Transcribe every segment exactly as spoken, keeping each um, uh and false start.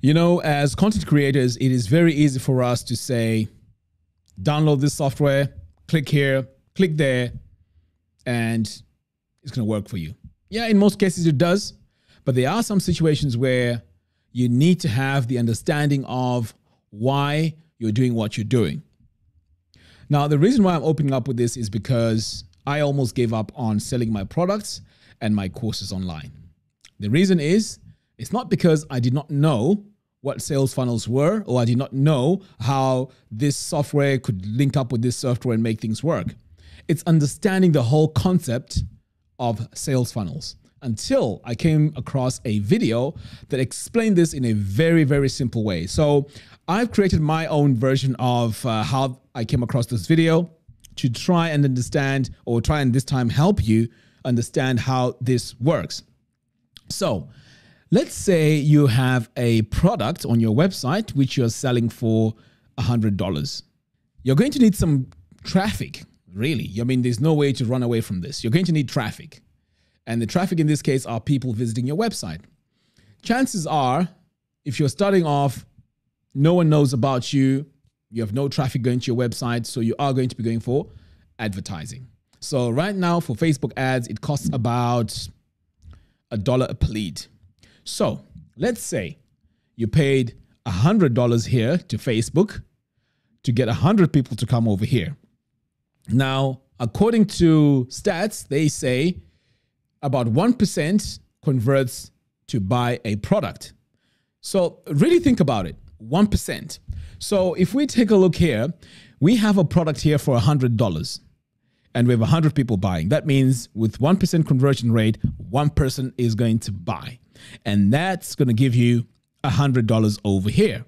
You know, as content creators, it is very easy for us to say, download this software, click here, click there, and it's going to work for you. Yeah, in most cases it does, but there are some situations where you need to have the understanding of why you're doing what you're doing. Now, the reason why I'm opening up with this is because I almost gave up on selling my products and my courses online. The reason is, it's not because I did not know what sales funnels were, or I did not know how this software could link up with this software and make things work. It's understanding the whole concept of sales funnels until I came across a video that explained this in a very, very simple way. So I've created my own version of uh, how I came across this video to try and understand, or try and this time help you understand how this works. So let's say you have a product on your website which you're selling for one hundred dollars. You're going to need some traffic, really. I mean, there's no way to run away from this. You're going to need traffic. And the traffic in this case are people visiting your website. Chances are, if you're starting off, no one knows about you, you have no traffic going to your website, so you are going to be going for advertising. So right now for Facebook ads, it costs about a dollar per lead. So let's say you paid one hundred dollars here to Facebook to get one hundred people to come over here. Now, according to stats, they say about one percent converts to buy a product. So really think about it, one percent. So if we take a look here, we have a product here for one hundred dollars and we have one hundred people buying. That means with one percent conversion rate, one person is going to buy. And that's going to give you one hundred dollars over here.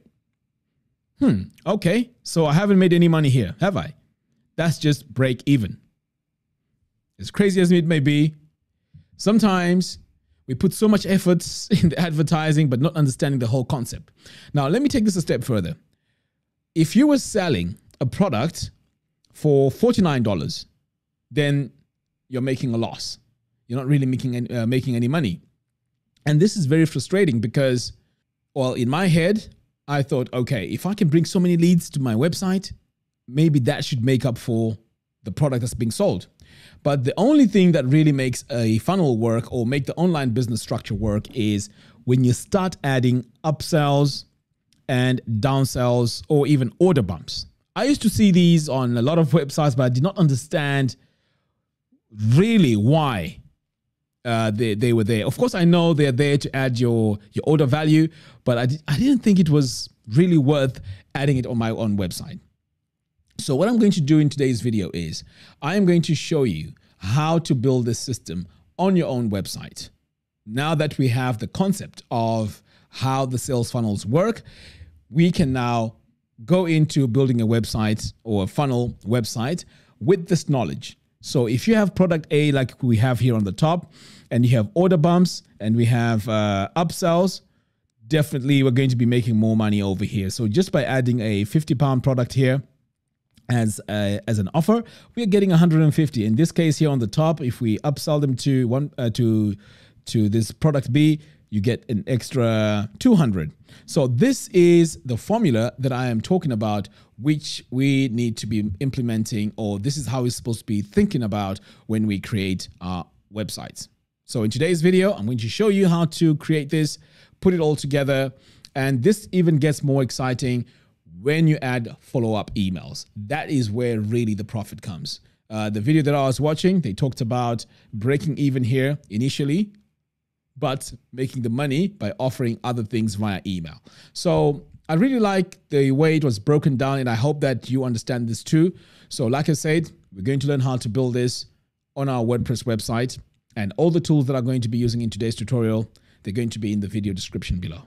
Hmm. Okay. So I haven't made any money here, have I? That's just break even. As crazy as it may be, sometimes we put so much efforts in the advertising, but not understanding the whole concept. Now, let me take this a step further. If you were selling a product for forty-nine dollars, then you're making a loss. You're not really making any, uh, making any money. And this is very frustrating because, well, in my head, I thought, okay, if I can bring so many leads to my website, maybe that should make up for the product that's being sold. But the only thing that really makes a funnel work or make the online business structure work is when you start adding upsells and downsells or even order bumps. I used to see these on a lot of websites, but I did not understand really why Uh, they, they were there. Of course, I know they're there to add your, your order value, but I, did, I didn't think it was really worth adding it on my own website. So what I'm going to do in today's video is I am going to show you how to build this system on your own website. Now that we have the concept of how the sales funnels work, we can now go into building a website or a funnel website with this knowledge. So if you have product A, like we have here on the top, and you have order bumps and we have uh, upsells, definitely we're going to be making more money over here. So just by adding a fifty pound product here as, a, as an offer, we're getting one hundred fifty. In this case here on the top, if we upsell them to, one, uh, to, to this product B, you get an extra two hundred. So this is the formula that I am talking about, which we need to be implementing, or this is how we're supposed to be thinking about when we create our websites. So in today's video, I'm going to show you how to create this, put it all together. And this even gets more exciting when you add follow-up emails. That is where really the profit comes. Uh, the video that I was watching, they talked about breaking even here initially, but making the money by offering other things via email. So I really like the way it was broken down, and I hope that you understand this too. So like I said, we're going to learn how to build this on our WordPress website, and all the tools that I'm going to be using in today's tutorial, they're going to be in the video description below.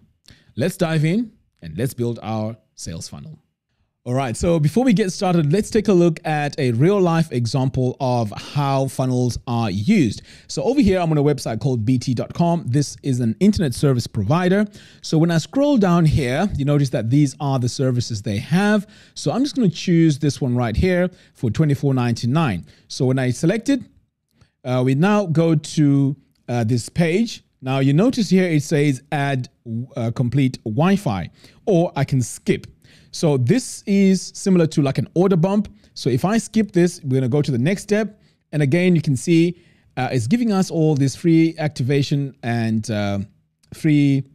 Let's dive in and let's build our sales funnel. All right, so before we get started, let's take a look at a real-life example of how funnels are used. So over here, I'm on a website called b t dot com. This is an internet service provider. So when I scroll down here, you notice that these are the services they have. So I'm just going to choose this one right here for twenty-four ninety-nine. So when I select it, uh, we now go to uh, this page. Now you notice here it says add uh, complete Wi-Fi, or I can skip. So this is similar to like an order bump. So if I skip this, we're gonna go to the next step. And again, you can see uh, it's giving us all this free activation and uh, free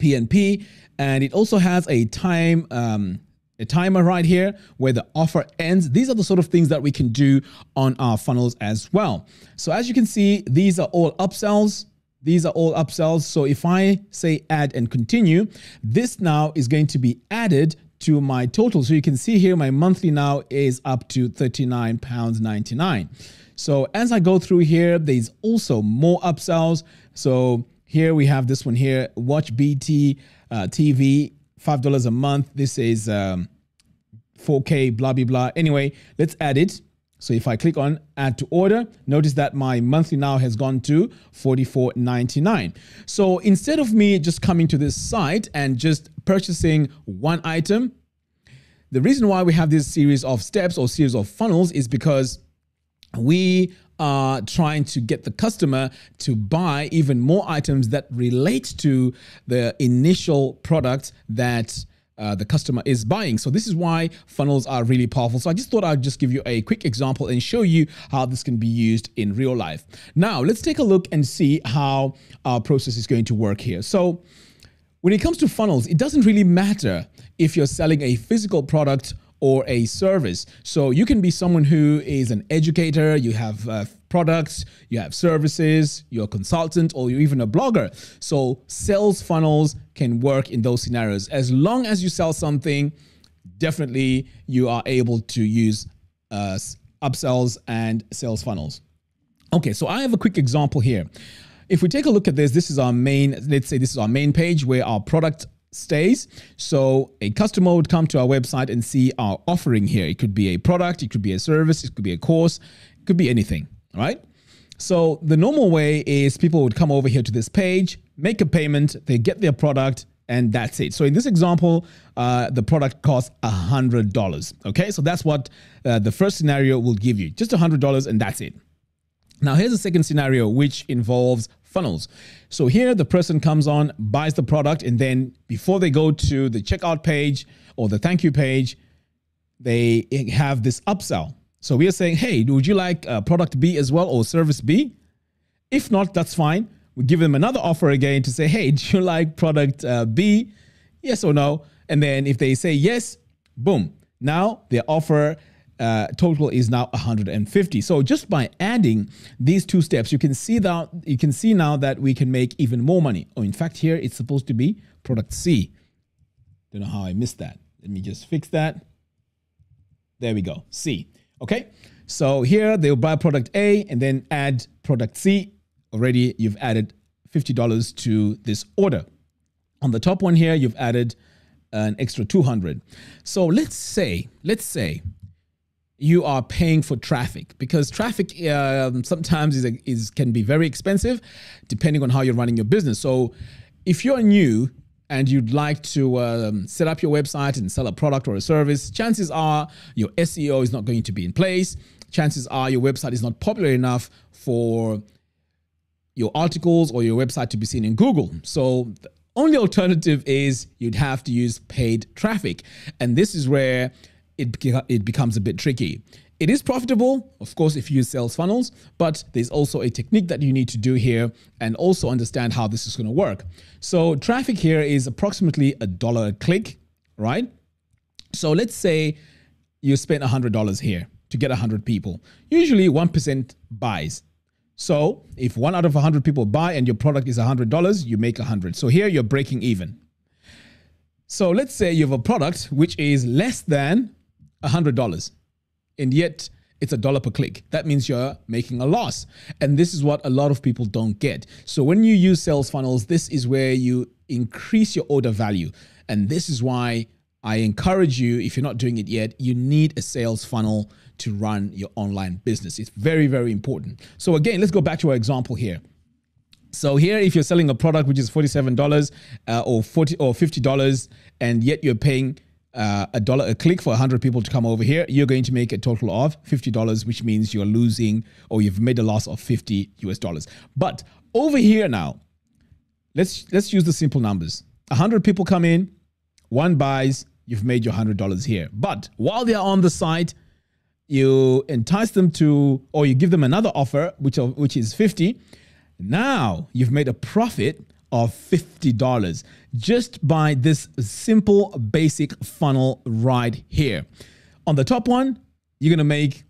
P N P. And it also has a time, um, a timer right here where the offer ends. These are the sort of things that we can do on our funnels as well. So as you can see, these are all upsells. These are all upsells. So if I say add and continue, this now is going to be added to my total. So you can see here, my monthly now is up to thirty-nine pounds ninety-nine. So as I go through here, there's also more upsells. So here we have this one here, watch B T uh, T V, five dollars a month. This is um, four K, blah, blah, blah. Anyway, let's add it. So if I click on add to order, notice that my monthly now has gone to forty-four ninety-nine. So instead of me just coming to this site and just purchasing one item, the reason why we have this series of steps or series of funnels is because we are trying to get the customer to buy even more items that relate to the initial product that Uh, the customer is buying. So this is why funnels are really powerful. So I just thought I'd just give you a quick example and show you how this can be used in real life. Now let's take a look and see how our process is going to work here. So when it comes to funnels, it doesn't really matter if you're selling a physical product or a service. So you can be someone who is an educator, you have uh, products, you have services, you're a consultant, or you're even a blogger. So sales funnels can work in those scenarios. As long as you sell something, definitely you are able to use uh, upsells and sales funnels. Okay, so I have a quick example here. If we take a look at this, this is our main, let's say this is our main page where our product stays. So a customer would come to our website and see our offering here. It could be a product, it could be a service, it could be a course, it could be anything, right? So the normal way is people would come over here to this page, make a payment, they get their product, and that's it. So in this example, uh, the product costs one hundred dollars, okay? So that's what uh, the first scenario will give you, just one hundred dollars and that's it. Now here's the second scenario, which involves funnels. So here the person comes on, buys the product, and then before they go to the checkout page or the thank you page, they have this upsell. So we are saying, hey, would you like uh, product B as well or service B? If not, that's fine. We give them another offer again to say, hey, do you like product uh, B? Yes or no? And then if they say yes, boom. Now their offer Uh, total is now one hundred fifty. So just by adding these two steps, you can see that you can see now that we can make even more money. Oh, in fact, here it's supposed to be product C. Don't know how I missed that. Let me just fix that. There we go, C. Okay, so here they'll buy product A and then add product C. Already you've added fifty dollars to this order. On the top one here, you've added an extra two hundred. So let's say, let's say, you are paying for traffic, because traffic um, sometimes is, is can be very expensive depending on how you're running your business. So if you're new and you'd like to um, set up your website and sell a product or a service, chances are your S E O is not going to be in place. Chances are your website is not popular enough for your articles or your website to be seen in Google. So the only alternative is you'd have to use paid traffic. And this is where it becomes a bit tricky. It is profitable, of course, if you use sales funnels, but there's also a technique that you need to do here and also understand how this is going to work. So traffic here is approximately a dollar a click, right? So let's say you spend one hundred dollars here to get one hundred people. Usually one percent buys. So if one out of one hundred people buy and your product is one hundred dollars, you make one hundred. So here you're breaking even. So let's say you have a product which is less than one hundred dollars, and yet it's a dollar per click. That means you're making a loss. And this is what a lot of people don't get. So when you use sales funnels, this is where you increase your order value. And this is why I encourage you, if you're not doing it yet, you need a sales funnel to run your online business. It's very, very important. So again, let's go back to our example here. So here, if you're selling a product which is forty-seven dollars uh, or forty or fifty dollars, and yet you're paying Uh, a dollar a click for one hundred people to come over here, you're going to make a total of fifty dollars, which means you're losing, or you've made a loss of fifty U S dollars. But over here now, Let's, let's use the simple numbers. one hundred people come in, one buys, you've made your one hundred dollars here. But while they're on the site, you entice them to, or you give them another offer, which, are, which is fifty dollars. Now you've made a profit of fifty dollars just by this simple basic funnel right here. On the top one, you're going to make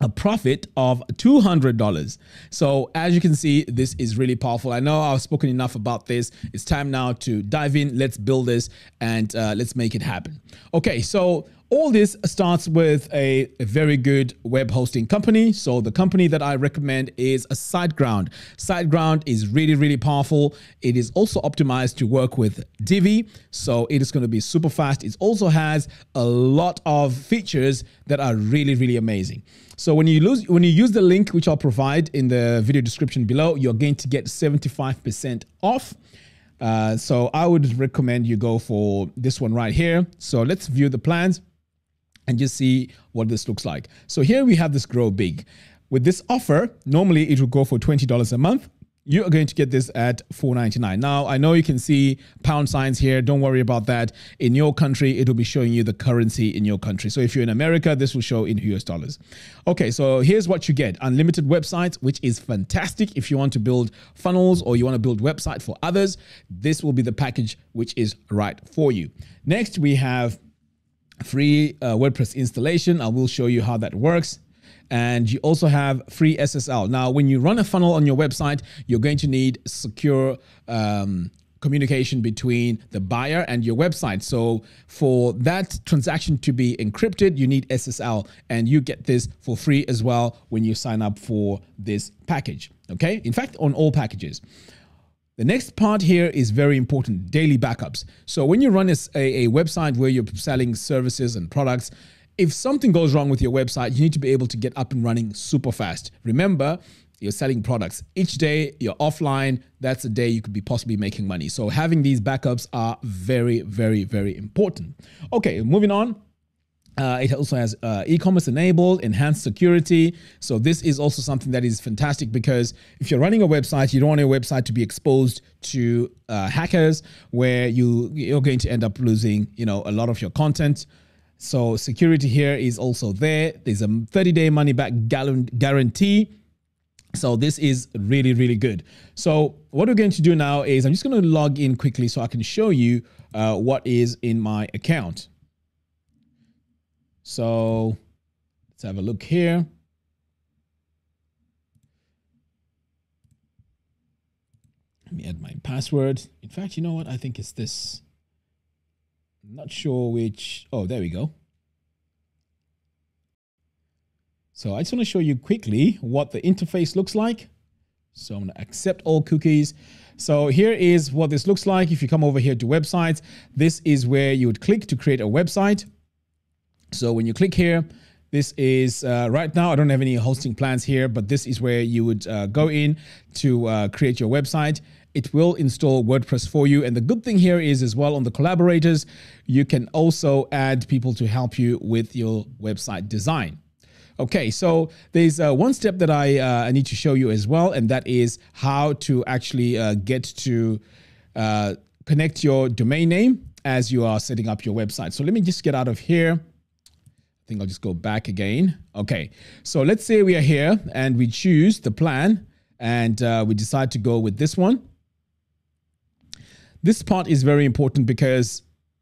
a profit of two hundred dollars. So as you can see, this is really powerful. I know I've spoken enough about this. It's time now to dive in. Let's build this and uh, let's make it happen. Okay, so all this starts with a, a very good web hosting company. So the company that I recommend is a SiteGround. SiteGround is really, really powerful. It is also optimized to work with Divi. So it is going to be super fast. It also has a lot of features that are really, really amazing. So when you, lose, when you use the link, which I'll provide in the video description below, you're going to get seventy-five percent off. Uh, so I would recommend you go for this one right here. So let's view the plans and just see what this looks like. So here we have this grow big. With this offer, normally it will go for twenty dollars a month. You are going to get this at four ninety-nine. Now, I know you can see pound signs here. Don't worry about that. In your country, it'll be showing you the currency in your country. So if you're in America, this will show in U S dollars. Okay, so here's what you get. Unlimited websites, which is fantastic. If you want to build funnels or you want to build website for others, this will be the package which is right for you. Next, we have free uh, WordPress installation. I will show you how that works. And you also have free S S L. Now, when you run a funnel on your website, you're going to need secure um, communication between the buyer and your website. So for that transaction to be encrypted, you need S S L, and you get this for free as well when you sign up for this package. Okay, in fact, on all packages. The next part here is very important, daily backups. So when you run a, a website where you're selling services and products, if something goes wrong with your website, you need to be able to get up and running super fast. Remember, you're selling products. Each day you're offline, that's a day you could be possibly making money. So having these backups are very, very, very important. Okay, moving on. Uh, it also has uh, e-commerce enabled, enhanced security. So this is also something that is fantastic because if you're running a website, you don't want your website to be exposed to uh, hackers where you, you're going to end up losing, you know, a lot of your content. So security here is also there. There's a thirty day money back guarantee. So this is really, really good. So what we're going to do now is I'm just going to log in quickly so I can show you uh, what is in my account. So let's have a look here. Let me add my password. In fact, you know what? I think it's this. Not sure which. Oh, there we go. So I just want to show you quickly what the interface looks like. So I'm going to accept all cookies. So here is what this looks like. If you come over here to websites, this is where you would click to create a website. So when you click here, this is uh, right now, I don't have any hosting plans here, but this is where you would uh, go in to uh, create your website. It will install WordPress for you. And the good thing here is as well on the collaborators, you can also add people to help you with your website design. Okay, so there's uh, one step that I, uh, I need to show you as well, and that is how to actually uh, get to uh, connect your domain name as you are setting up your website. So let me just get out of here. I think I'll just go back again. Okay, so let's say we are here and we choose the plan and uh, we decide to go with this one. This part is very important because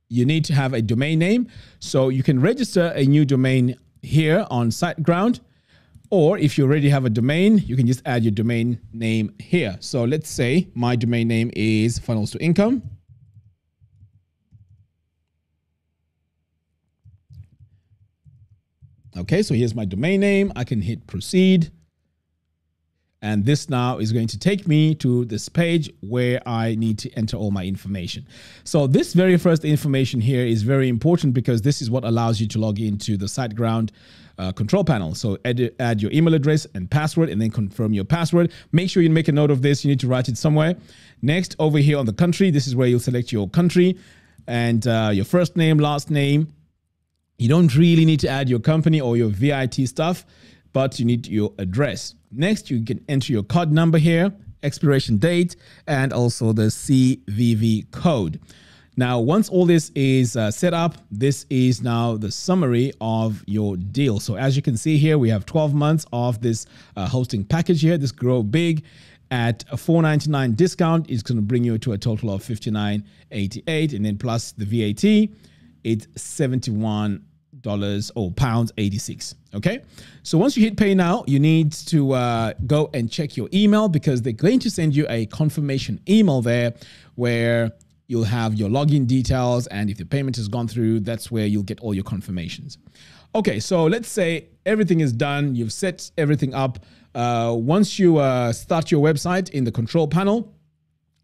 you need to have a domain name. So you can register a new domain here on SiteGround, or if you already have a domain, you can just add your domain name here. So let's say my domain name is funnels to income. Okay, so here's my domain name. I can hit proceed. And this now is going to take me to this page where I need to enter all my information. So this very first information here is very important because this is what allows you to log into the SiteGround uh, control panel. So add, add your email address and password and then confirm your password. Make sure you make a note of this. You need to write it somewhere. Next, over here on the country, this is where you'll select your country and uh, your first name, last name. You don't really need to add your company or your V I T stuff, but you need your address. Next, you can enter your card number here expiration date, and also the C V V code. Now, once all this is uh, set up, this is now the summary of your deal. So as you can see here, we have twelve months of this uh, hosting package here. This Grow Big at a four ninety-nine discount is going to bring you to a total of fifty-nine eighty-eight, and then plus the V A T, it's seventy-one dollars or pounds eighty-six. Okay. So once you hit pay now, you need to uh, go and check your email, because they're going to send you a confirmation email there where you'll have your login details, and if the payment has gone through, that's where you'll get all your confirmations. Okay, so let's say everything is done. You've set everything up. Uh, once you uh, start your website in the control panel,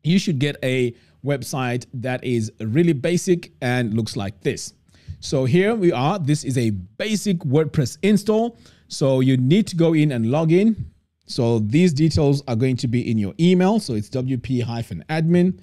you should get a website that is really basic and looks like this. So here we are. This is a basic WordPress install. So you need to go in and log in. So these details are going to be in your email. So it's W P hyphen admin.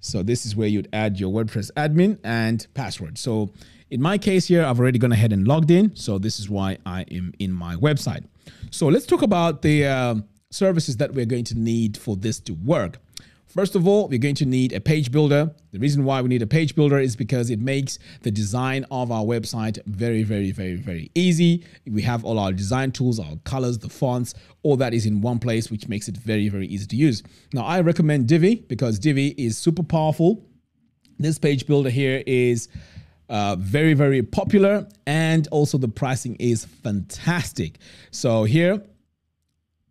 So this is where you'd add your WordPress admin and password. So in my case here, I've already gone ahead and logged in. So this is why I am in my website. So let's talk about the uh, services that we're going to need for this to work. First of all, we're going to need a page builder. The reason why we need a page builder is because it makes the design of our website very, very, very, very easy. We have all our design tools, our colors, the fonts, all that is in one place, which makes it very, very easy to use. Now, I recommend Divi because Divi is super powerful. This page builder here is uh, very, very popular, and also the pricing is fantastic. So here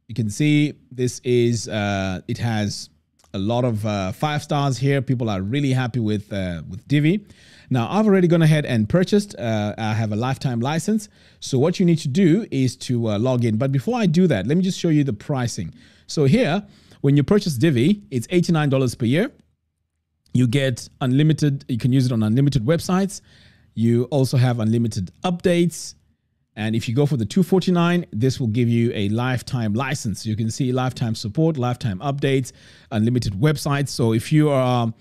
you can see this is, uh, it has a lot of uh, five stars here. People are really happy with uh, with Divi. Now, I've already gone ahead and purchased. Uh, I have a lifetime license. So what you need to do is to uh, log in. But before I do that, let me just show you the pricing. So here, when you purchase Divi, it's eighty-nine dollars per year. You get unlimited. You can use it on unlimited websites. You also have unlimited updates. And if you go for the two forty-nine, this will give you a lifetime license. You can see lifetime support, lifetime updates, unlimited websites. So if you are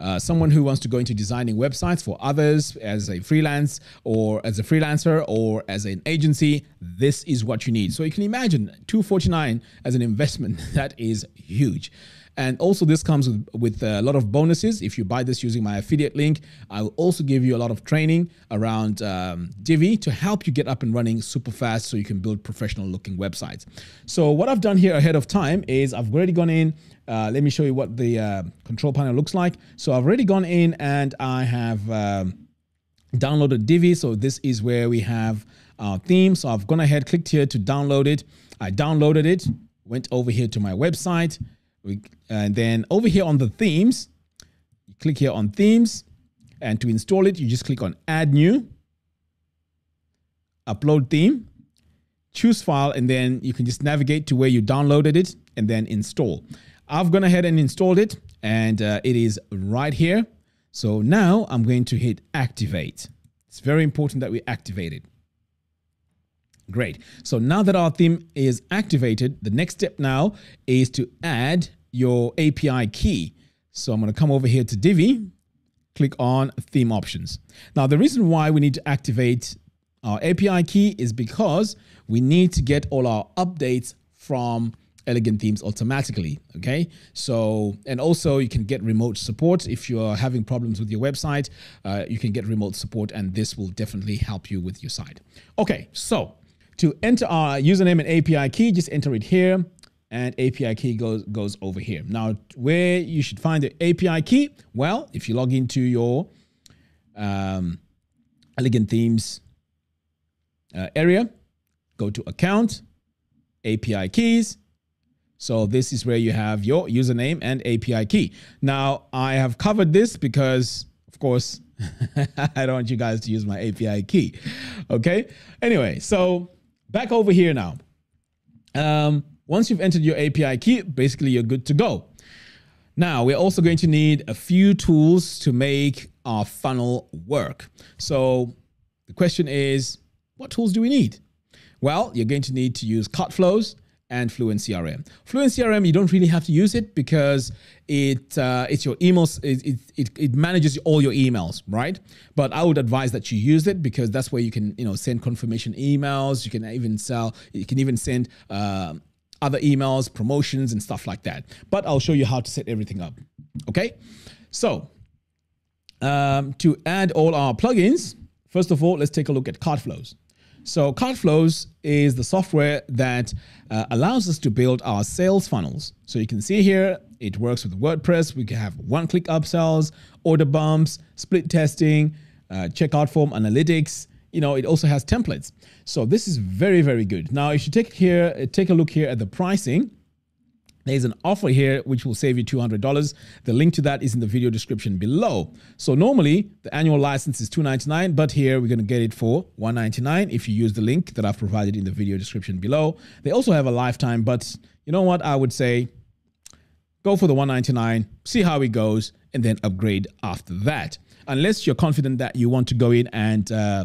uh, someone who wants to go into designing websites for others as a freelance or as a freelancer or as an agency, this is what you need. So you can imagine two forty-nine as an investment. That is huge. And also this comes with, with a lot of bonuses. If you buy this using my affiliate link, I will also give you a lot of training around um, Divi to help you get up and running super fast so you can build professional looking websites. So what I've done here ahead of time is I've already gone in. Uh, let me show you what the uh, control panel looks like. So I've already gone in and I have um, downloaded Divi. So this is where we have our theme. So I've gone ahead, clicked here to download it. I downloaded it, went over here to my website. We, and then over here on the themes, you click here on themes, and to install it, you just click on add new, upload theme, choose file, and then you can just navigate to where you downloaded it and then install. I've gone ahead and installed it, and uh, it is right here. So now I'm going to hit activate. It's very important that we activate it. Great. So now that our theme is activated, the next step now is to add your A P I key. So I'm going to come over here to Divi, click on theme options. Now, the reason why we need to activate our A P I key is because we need to get all our updates from Elegant Themes automatically. Okay. So, and also you can get remote support. If you're having problems with your website, uh, you can get remote support, and this will definitely help you with your site. Okay. So to enter our username and A P I key, just enter it here, and A P I key goes, goes over here. Now, where you should find the A P I key? Well, if you log into your um, Elegant Themes uh, area, go to account, A P I keys. So this is where you have your username and A P I key. Now, I have covered this because, of course, I don't want you guys to use my A P I key. Okay. Anyway, so back over here now. Um, once you've entered your A P I key, basically you're good to go. Now, we're also going to need a few tools to make our funnel work. So the question is, what tools do we need? Well, you're going to need to use CartFlows and FluentCRM. FluentCRM, you don't really have to use it because it uh, it's your emails, it, it, it manages all your emails, right? But I would advise that you use it because that's where you can, you know, send confirmation emails. You can even sell, you can even send uh, other emails, promotions, and stuff like that. But I'll show you how to set everything up. Okay, so um, to add all our plugins, first of all, let's take a look at CartFlows. So CartFlows is the software that uh, allows us to build our sales funnels. So you can see here, it works with WordPress. We can have one-click upsells, order bumps, split testing, uh, checkout form analytics. You know, it also has templates. So this is very, very good. Now, if you take here, take a look here at the pricing, there's an offer here which will save you two hundred dollars. The link to that is in the video description below. So normally the annual license is two ninety-nine, but here we're going to get it for one ninety-nine if you use the link that I've provided in the video description below. They also have a lifetime, but you know what? I would say go for the one ninety-nine, see how it goes, and then upgrade after that. Unless you're confident that you want to go in and uh,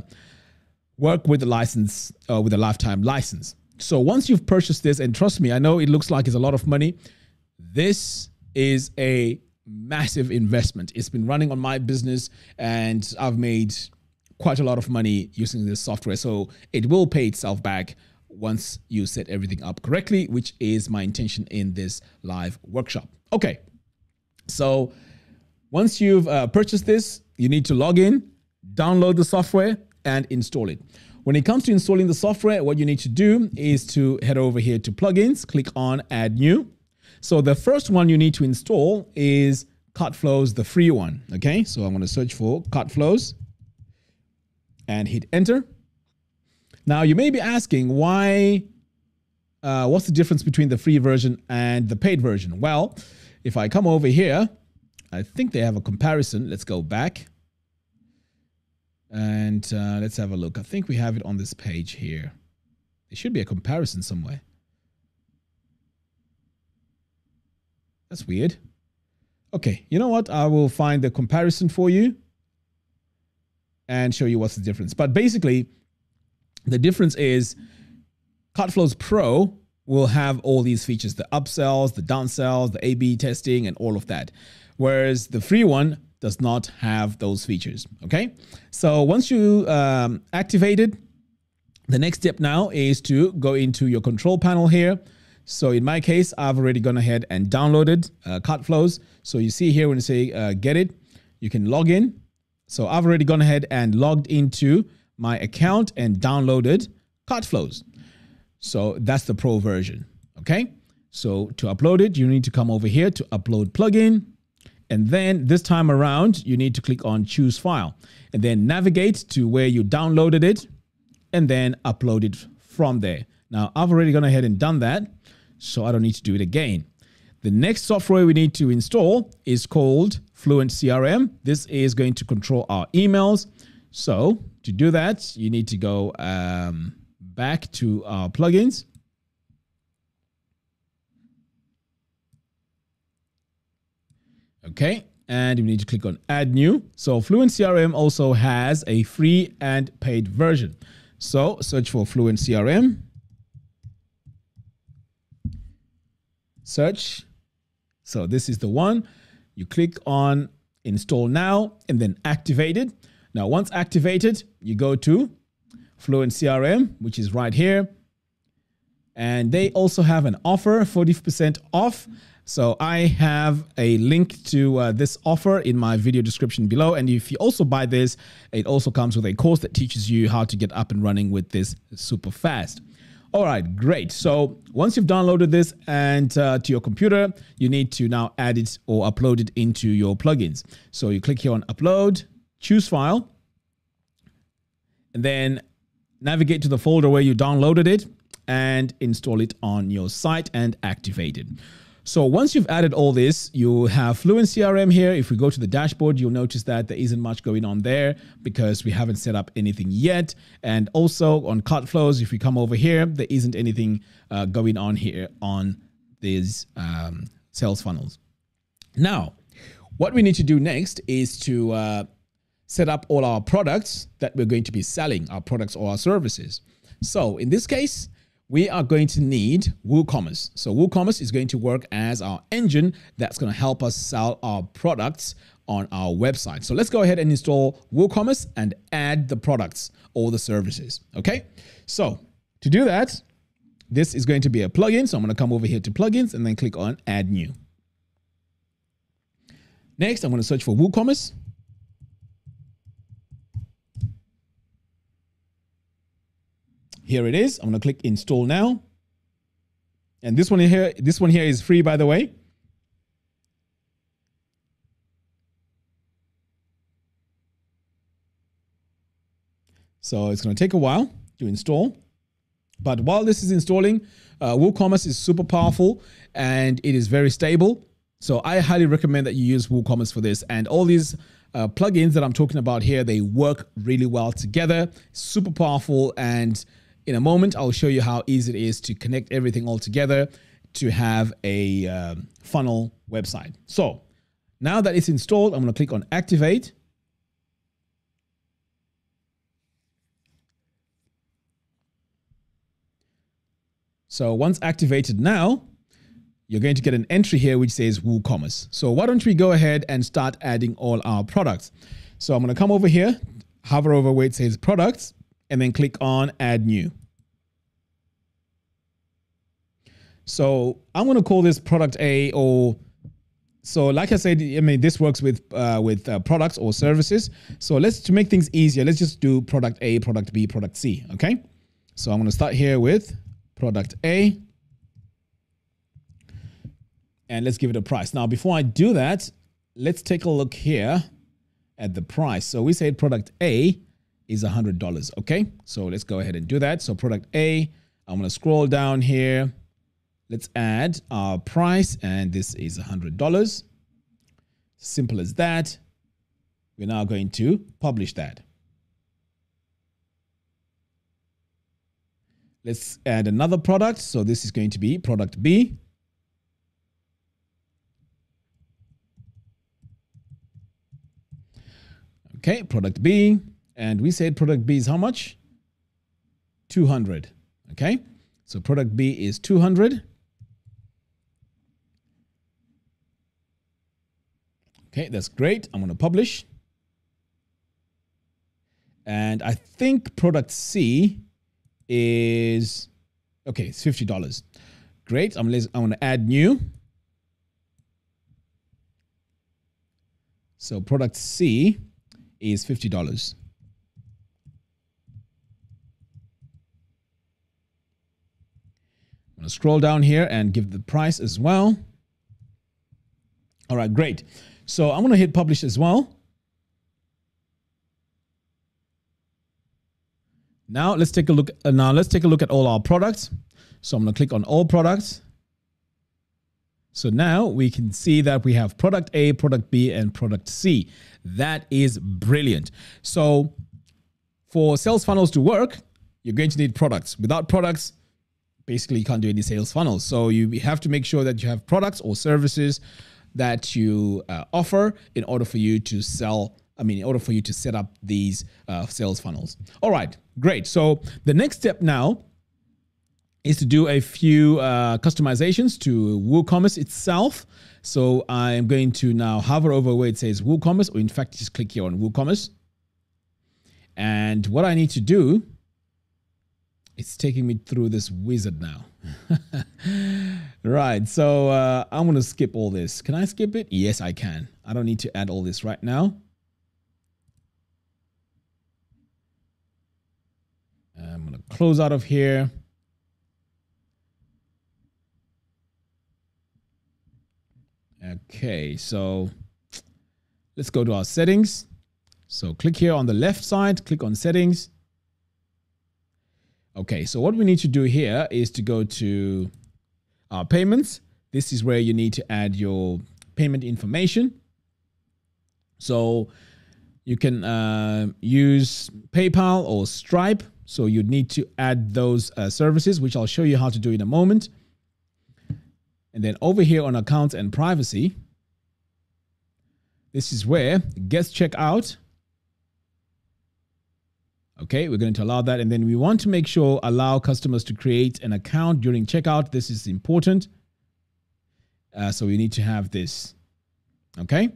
work with the license, uh, with a lifetime license. So once you've purchased this, and trust me, I know it looks like it's a lot of money. This is a massive investment. It's been running on my business and I've made quite a lot of money using this software. So it will pay itself back once you set everything up correctly, which is my intention in this live workshop. Okay, so once you've uh, purchased this, you need to log in, download the software, and install it. When it comes to installing the software, what you need to do is to head over here to plugins, click on add new. So the first one you need to install is CartFlows, the free one. Okay, so I'm going to search for CartFlows and hit enter. Now you may be asking why, uh, what's the difference between the free version and the paid version? Well, if I come over here, I think they have a comparison. Let's go back. And uh, let's have a look. I think we have it on this page here. There should be a comparison somewhere. That's weird. Okay, you know what? I will find the comparison for you and show you what's the difference. But basically, the difference is CartFlows Pro will have all these features, the upsells, the downsells, the A B testing, and all of that. Whereas the free one does not have those features, okay? So once you um, activate it, the next step now is to go into your control panel here. So in my case, I've already gone ahead and downloaded uh, CartFlows. So you see here when you say uh, get it, you can log in. So I've already gone ahead and logged into my account and downloaded CartFlows. So that's the pro version, okay? So to upload it, you need to come over here to upload plugin. And then this time around, you need to click on choose file and then navigate to where you downloaded it and then upload it from there. Now, I've already gone ahead and done that, so I don't need to do it again. The next software we need to install is called FluentCRM. This is going to control our emails. So to do that, you need to go um, back to our plugins. Okay, and you need to click on add new. So FluentCRM also has a free and paid version. So search for FluentCRM. Search. So this is the one. You click on install now and then activate it. Now, once activated, you go to FluentCRM, which is right here. And they also have an offer, forty percent off. So I have a link to uh, this offer in my video description below. And if you also buy this, it also comes with a course that teaches you how to get up and running with this super fast. All right, great. So once you've downloaded this and uh, to your computer, you need to now add it or upload it into your plugins. So you click here on upload, choose file, and then navigate to the folder where you downloaded it and install it on your site and activate it. So once you've added all this, you have FluentCRM here. If we go to the dashboard, you'll notice that there isn't much going on there because we haven't set up anything yet. And also on CartFlows, if we come over here, there isn't anything uh, going on here on these um, sales funnels. Now, what we need to do next is to uh, set up all our products that we're going to be selling, our products or our services. So in this case, we are going to need WooCommerce. So WooCommerce is going to work as our engine that's going to help us sell our products on our website. So let's go ahead and install WooCommerce and add the products or the services. Okay, so to do that, This is going to be a plugin. So I'm going to come over here to plugins and then click on add new. Next, I'm going to search for WooCommerce. Here it is. I'm going to click install now. And this one here, this one here is free, by the way. So it's going to take a while to install. But while this is installing, uh, WooCommerce is super powerful and it is very stable. So I highly recommend that you use WooCommerce for this. And all these uh, plugins that I'm talking about here, they work really well together, super powerful. And in a moment, I'll show you how easy it is to connect everything all together to have a um, funnel website. So now that it's installed, I'm going to click on activate. So once activated now, you're going to get an entry here which says WooCommerce. So why don't we go ahead and start adding all our products? So I'm going to come over here, hover over where it says products, and then click on add new. So I'm going to call this product A, or so like I said, I mean, this works with, uh, with uh, products or services. So let's, to make things easier, let's just do product A, product B, product C. Okay. So I'm going to start here with product A. And let's give it a price. Now, before I do that, let's take a look here at the price. So we said product A is one hundred dollars. Okay. So let's go ahead and do that. So product A, I'm going to scroll down here. Let's add our price. And this is one hundred dollars. Simple as that. We're now going to publish that. Let's add another product. So this is going to be product B. Okay, product B. And we said product B is how much? two hundred. Okay, so product B is two hundred. Okay, that's great. I'm going to publish. And I think product C is, okay, it's fifty dollars. Great. I'm, I'm going to add new. So product C is fifty dollars. I'm going to scroll down here and give the price as well. All right, great. So I'm going to hit publish as well. Now let's take a look. Uh, now let's take a look at all our products. So I'm going to click on all products. So now we can see that we have product A, product B, and product C. That is brilliant. So for sales funnels to work, you're going to need products. Without products, basically you can't do any sales funnels. So you have to make sure that you have products or services that you uh, offer in order for you to sell. I mean, in order for you to set up these uh, sales funnels. All right, great. So the next step now is to do a few uh, customizations to WooCommerce itself. So I'm going to now hover over where it says WooCommerce, or in fact, just click here on WooCommerce. And what I need to do, it's taking me through this wizard now. Right, so uh, I'm gonna skip all this. Can I skip it? Yes, I can. I don't need to add all this right now. I'm going to close out of here. Okay, so let's go to our settings. So click here on the left side, click on settings. Okay, so what we need to do here is to go to our payments. This is where you need to add your payment information. So you can uh, use PayPal or Stripe. So you'd need to add those uh, services, which I'll show you how to do in a moment. And then over here on accounts and privacy, this is where guest checkout. Okay, we're going to allow that. And then we want to make sure allow customers to create an account during checkout. This is important. Uh, so we need to have this. Okay.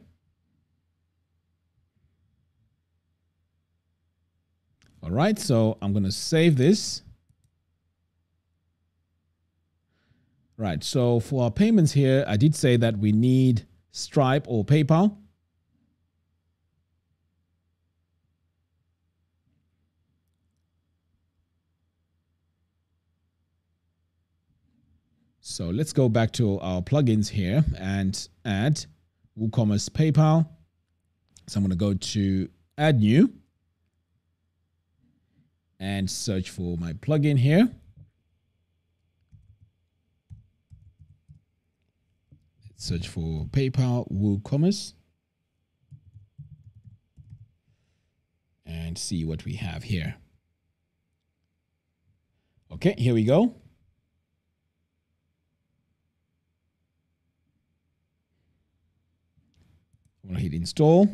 All right, so I'm going to save this. Right, so for our payments here, I did say that we need Stripe or PayPal. So let's go back to our plugins here and add WooCommerce PayPal. So I'm going to go to add new and search for my plugin here. Let's search for PayPal WooCommerce and see what we have here. Okay, here we go. I'm going to hit install.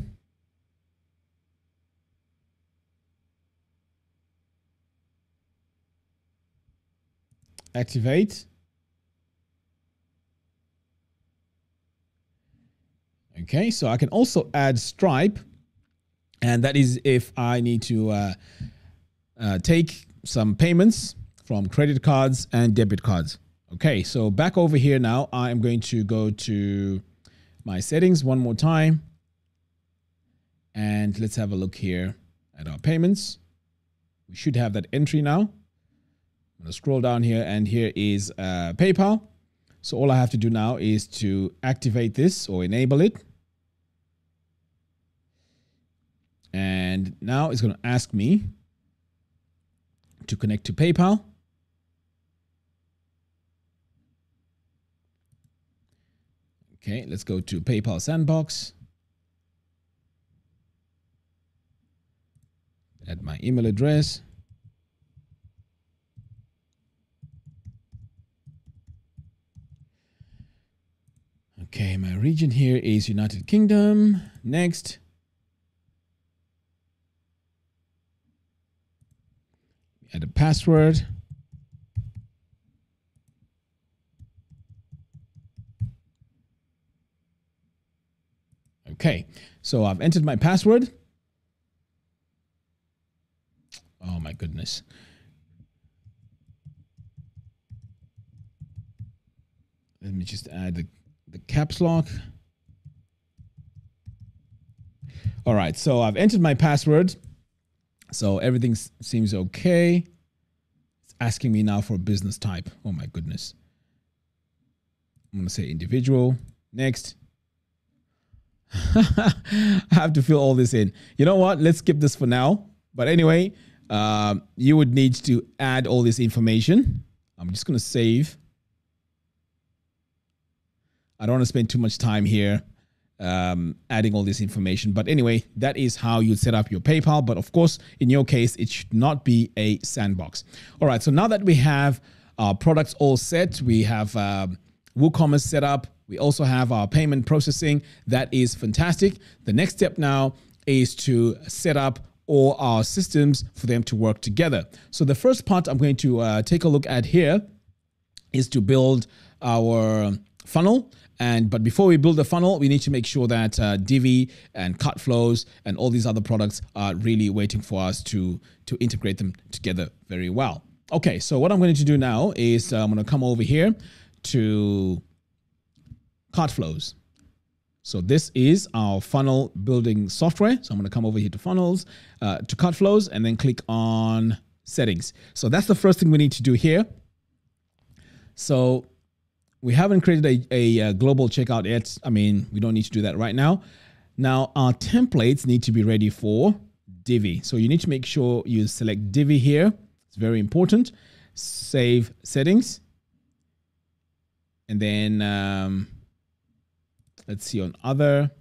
Activate. Okay, so I can also add Stripe, and that is if I need to uh, uh, take some payments from credit cards and debit cards. Okay, so back over here now, I am going to go to my settings one more time. And let's have a look here at our payments. We should have that entry now. I'm going to scroll down here, and here is uh, PayPal. So all I have to do now is to activate this or enable it. And now it's going to ask me to connect to PayPal. Okay, let's go to PayPal Sandbox. Add my email address. Okay, my region here is United Kingdom. Next. Add a password. Okay, so I've entered my password. Oh my goodness. Let me just add the, the caps lock. All right, so I've entered my password. So everything seems okay. It's asking me now for a business type. Oh my goodness. I'm going to say individual. Next. I have to fill all this in. You know what? Let's skip this for now. But anyway, uh, you would need to add all this information. I'm just going to save. I don't want to spend too much time here um, adding all this information. But anyway, that is how you set up your PayPal. But of course, in your case, it should not be a sandbox. All right. So now that we have our products all set, we have um, WooCommerce set up. We also have our payment processing. That is fantastic. The next step now is to set up all our systems for them to work together. So the first part I'm going to uh, take a look at here is to build our funnel. And but before we build the funnel, we need to make sure that uh, Divi and CartFlows and all these other products are really waiting for us to, to integrate them together very well. Okay, so what I'm going to do now is uh, I'm going to come over here to CartFlows. So this is our funnel building software. So I'm going to come over here to funnels, uh, to CartFlows, and then click on settings. So that's the first thing we need to do here. So we haven't created a, a global checkout yet. I mean, we don't need to do that right now. Now our templates need to be ready for Divi. So you need to make sure you select Divi here. It's very important. Save settings. And then um, let's see on other.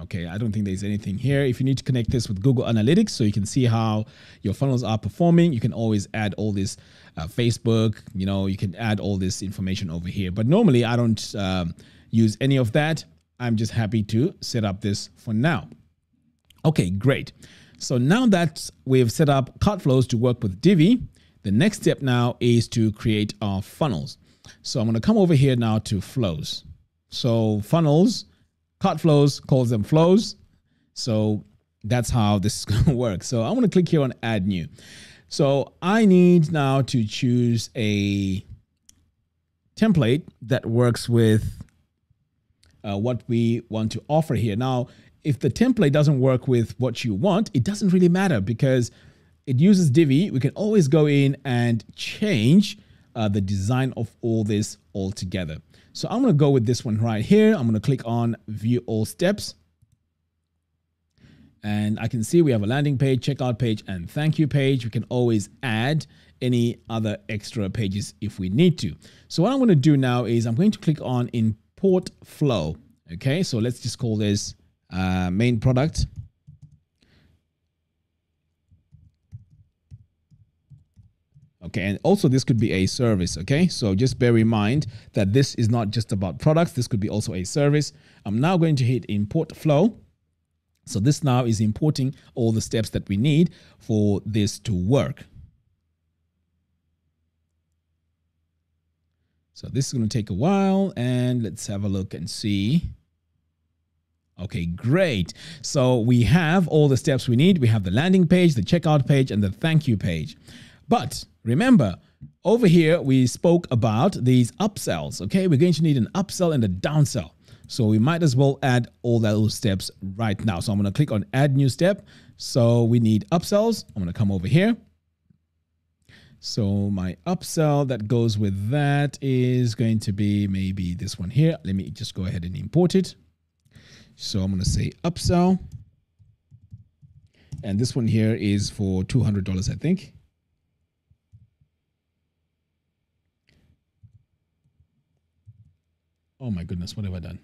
Okay, I don't think there's anything here. If you need to connect this with Google Analytics so you can see how your funnels are performing, you can always add all this uh, Facebook, you know, you can add all this information over here. But normally I don't um, use any of that. I'm just happy to set up this for now. Okay, great. So now that we've set up CartFlows to work with Divi, the next step now is to create our funnels. So I'm going to come over here now to flows. So funnels, CartFlows calls them flows. So that's how this is going to work. So I'm going to click here on add new. So I need now to choose a template that works with uh, what we want to offer here. Now, if the template doesn't work with what you want, it doesn't really matter because it uses Divi. We can always go in and change uh, the design of all this altogether. So I'm going to go with this one right here. I'm going to click on View All Steps. And I can see we have a landing page, checkout page, and thank you page. We can always add any other extra pages if we need to. So what I'm going to do now is I'm going to click on Import Flow. Okay, so let's just call this uh, main product. Okay, and also this could be a service, okay? So just bear in mind that this is not just about products. This could be also a service. I'm now going to hit Import Flow. So this now is importing all the steps that we need for this to work. So this is going to take a while, and let's have a look and see. Okay, great. So we have all the steps we need. We have the landing page, the checkout page, and the thank you page. But remember, over here, we spoke about these upsells, okay? We're going to need an upsell and a downsell. So we might as well add all those steps right now. So I'm going to click on Add New Step. So we need upsells. I'm going to come over here. So my upsell that goes with that is going to be maybe this one here. Let me just go ahead and import it. So I'm going to say upsell. And this one here is for two hundred dollars, I think. Oh my goodness, what have I done?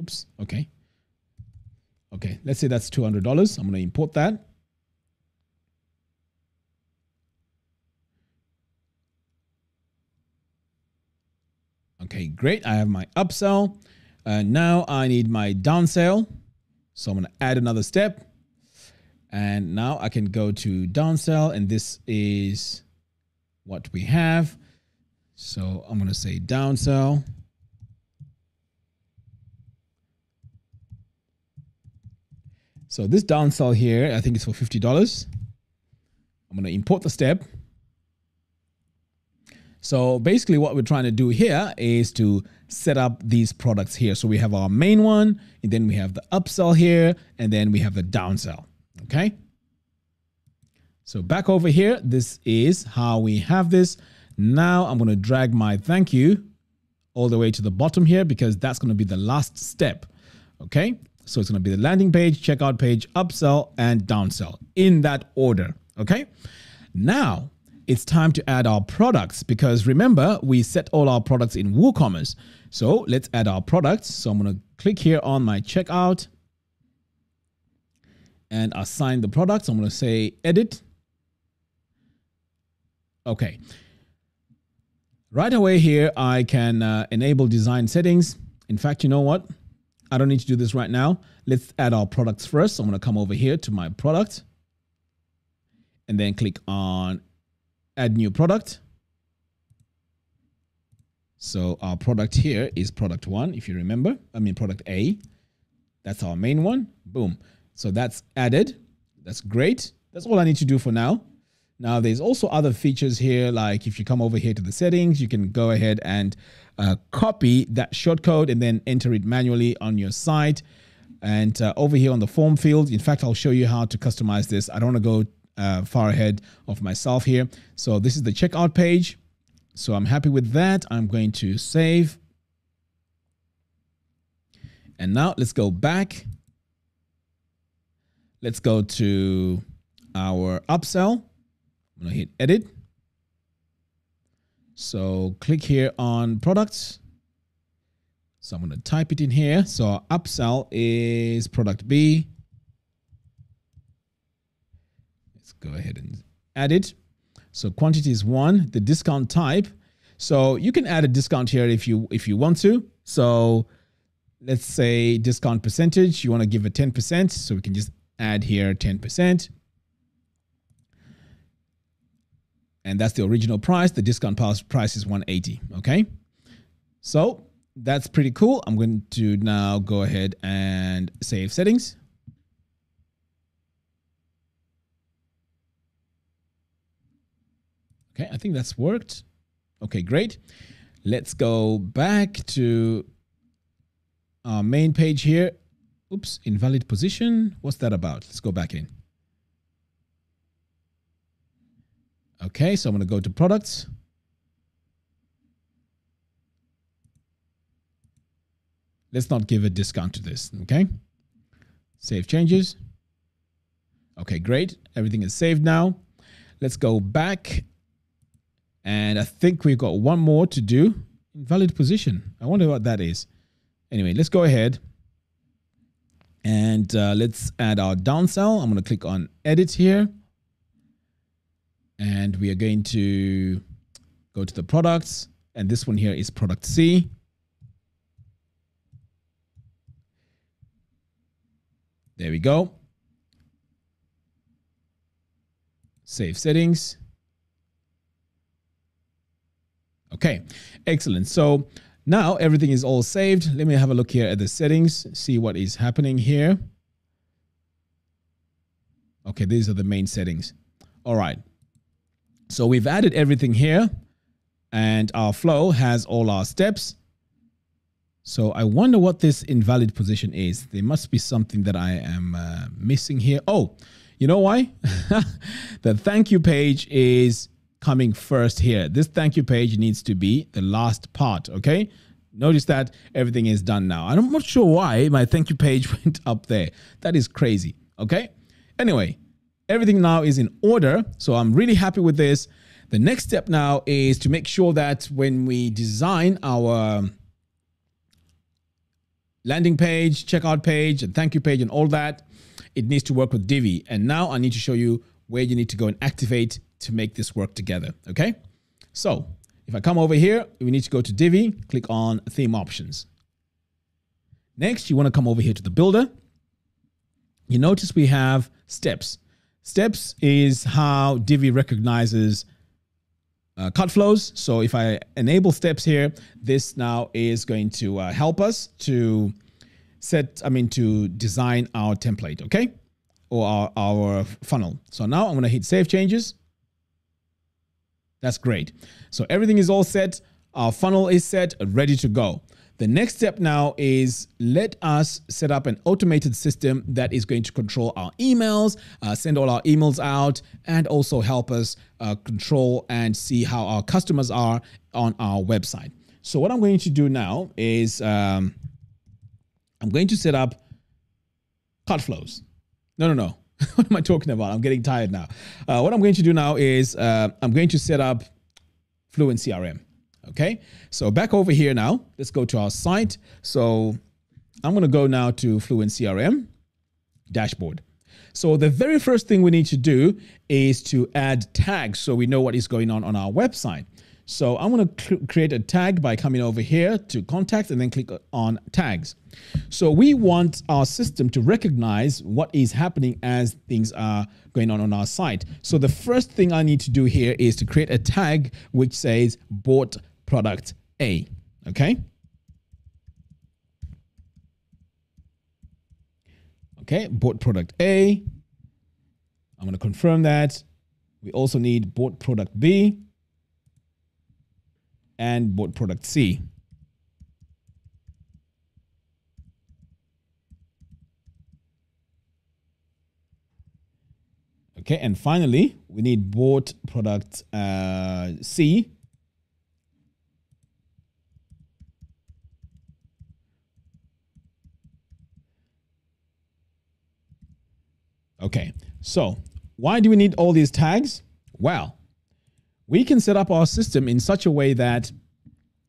Oops, okay. Okay, let's say that's two hundred dollars. I'm going to import that. Okay, great. I have my upsell. Uh, now I need my downsell. So I'm going to add another step. And now I can go to downsell, and this is what we have. So I'm going to say downsell. So this downsell here, I think it's for fifty dollars. I'm going to import the step. So basically what we're trying to do here is to set up these products here. So we have our main one, and then we have the upsell here, and then we have the downsell. Okay. So back over here, this is how we have this. Now I'm going to drag my thank you all the way to the bottom here, because that's going to be the last step. Okay. So it's going to be the landing page, checkout page, upsell, and downsell in that order. Okay. Now it's time to add our products, because remember, we set all our products in WooCommerce. So let's add our products. So I'm going to click here on my checkout and assign the products. I'm going to say edit. Okay. Right away here, I can uh, enable design settings. In fact, you know what? I don't need to do this right now. Let's add our products first. So I'm going to come over here to my product and then click on Add New Product. So our product here is product one, if you remember. I mean, product A. That's our main one. Boom. So that's added. That's great. That's all I need to do for now. Now, there's also other features here, like if you come over here to the settings, you can go ahead and uh, copy that shortcode and then enter it manually on your site. And uh, over here on the form field, in fact, I'll show you how to customize this. I don't want to go uh, far ahead of myself here. So this is the checkout page. So I'm happy with that. I'm going to save. And now let's go back. Let's go to our upsell. I'm going to hit edit. So click here on products. So I'm going to type it in here. So our upsell is product B. Let's go ahead and add it. So quantity is one, the discount type. So you can add a discount here if you, if you want to. So let's say discount percentage, you want to give it ten percent. So we can just add here ten percent. And that's the original price. The discount price is one eighty. Okay. So that's pretty cool. I'm going to now go ahead and save settings. Okay. I think that's worked. Okay, great. Let's go back to our main page here. Oops, invalid position. What's that about? Let's go back in. Okay, so I'm going to go to products. Let's not give a discount to this, okay? Save changes. Okay, great. Everything is saved now. Let's go back. And I think we've got one more to do. Invalid position. I wonder what that is. Anyway, let's go ahead. And uh, let's add our downsell. I'm going to click on edit here. And we are going to go to the products. And this one here is product C. There we go. Save settings. Okay, excellent. So now everything is all saved. Let me have a look here at the settings, see what is happening here. Okay, these are the main settings. All right. So we've added everything here and our flow has all our steps. So I wonder what this invalid position is. There must be something that I am uh, missing here. Oh, you know why? The thank you page is coming first here. This thank you page needs to be the last part, okay? Notice that everything is done now. I'm not sure why my thank you page went up there. That is crazy, okay? Anyway, everything now is in order, so I'm really happy with this. The next step now is to make sure that when we design our landing page, checkout page, and thank you page and all that, it needs to work with Divi. And now I need to show you where you need to go and activate to make this work together, okay? So if I come over here, we need to go to Divi, click on theme options. Next, you wanna come over here to the builder. You notice we have steps. Steps is how Divi recognizes Uh, cart flows. So if I enable steps here, this now is going to uh, help us to set, I mean, to design our template, okay? Or our, our funnel. So now I'm going to hit save changes. That's great. So everything is all set. Our funnel is set, ready to go. The next step now is let us set up an automated system that is going to control our emails, uh, send all our emails out, and also help us uh, control and see how our customers are on our website. So what I'm going to do now is um, I'm going to set up CartFlows. No, no, no. What am I talking about? I'm getting tired now. Uh, what I'm going to do now is uh, I'm going to set up Fluent C R M. Okay, so back over here now, let's go to our site. So I'm going to go now to Fluent C R M dashboard. So the very first thing we need to do is to add tags so we know what is going on on our website. So I'm going to create a tag by coming over here to contacts and then click on tags. So we want our system to recognize what is happening as things are going on on our site. So the first thing I need to do here is to create a tag which says bought product A, okay? Okay, bought product A. I'm going to confirm that. We also need bought product B and bought product C. Okay, and finally, we need bought product uh, C. Okay, so why do we need all these tags? Well, we can set up our system in such a way that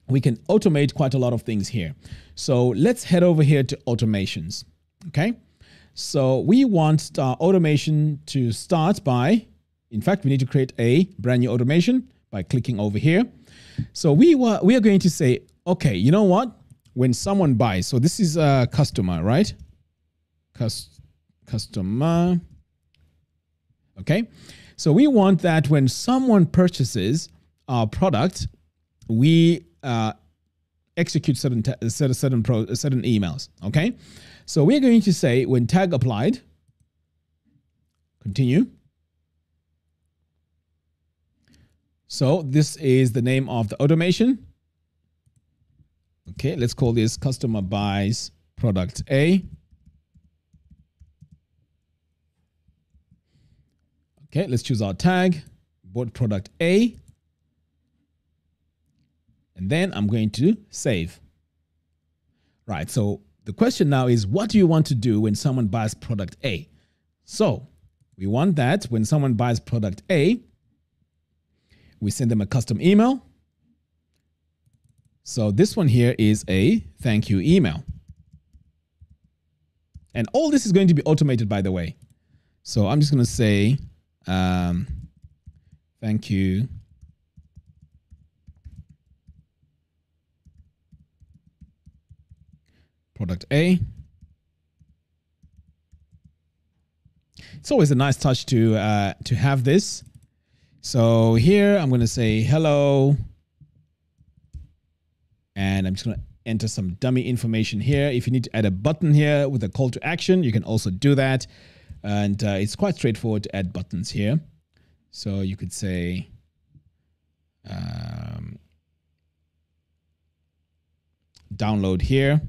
we can automate quite a lot of things here. So let's head over here to automations, okay? So we want our automation to start by, in fact, we need to create a brand new automation by clicking over here. So we, were, we are going to say, okay, you know what? When someone buys, so this is a customer, right? Cus- customer, okay? So we want that when someone purchases our product, we uh, execute certain certain pro certain emails. Okay, so we're going to say when tag applied, continue. So this is the name of the automation. Okay, let's call this customer buys product A. Okay, let's choose our tag, bought product A. And then I'm going to save. Right, so the question now is, what do you want to do when someone buys product A? So we want that when someone buys product A, we send them a custom email. So this one here is a thank you email. And all this is going to be automated, by the way. So I'm just going to say, um, thank you. Product A. It's always a nice touch to, uh, to have this. So here I'm going to say hello. And I'm just going to enter some dummy information here. If you need to add a button here with a call to action, you can also do that. And uh, it's quite straightforward to add buttons here. So you could say, um, download here.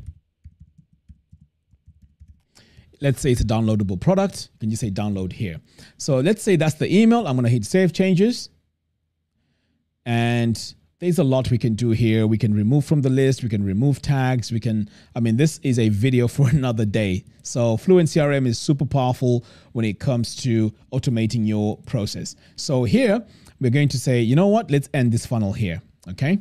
Let's say it's a downloadable product. You can just say download here. So let's say that's the email. I'm going to hit save changes. And there's a lot we can do here. We can remove from the list. We can remove tags. We can, I mean, this is a video for another day. So Fluent C R M is super powerful when it comes to automating your process. So here we're going to say, you know what? Let's end this funnel here. Okay.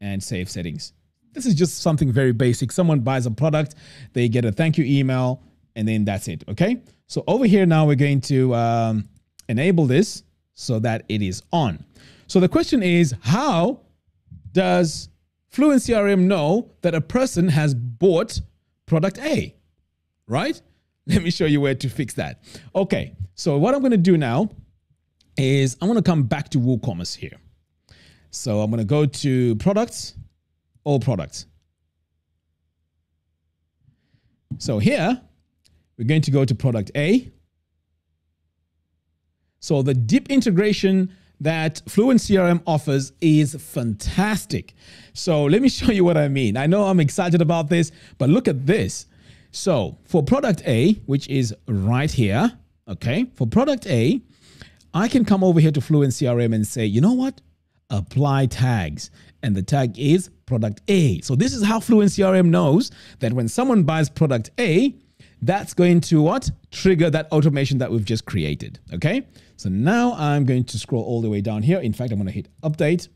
And save settings. This is just something very basic. Someone buys a product, they get a thank you email, and then that's it. Okay. So over here now we're going to um, enable this so that it is on. So the question is, how does Fluent C R M know that a person has bought product A, right? Let me show you where to fix that. Okay, so what I'm going to do now is I'm going to come back to WooCommerce here. So I'm going to go to products, all products. So here, we're going to go to product A. So the deep integration that Fluent C R M offers is fantastic. So let me show you what I mean. I know I'm excited about this, but look at this. So for product A, which is right here, okay, for product A, I can come over here to Fluent C R M and say, you know what? Apply tags. And the tag is product A. So this is how Fluent C R M knows that when someone buys product A, that's going to what? Trigger that automation that we've just created, okay? So now I'm going to scroll all the way down here. In fact, I'm going to hit update.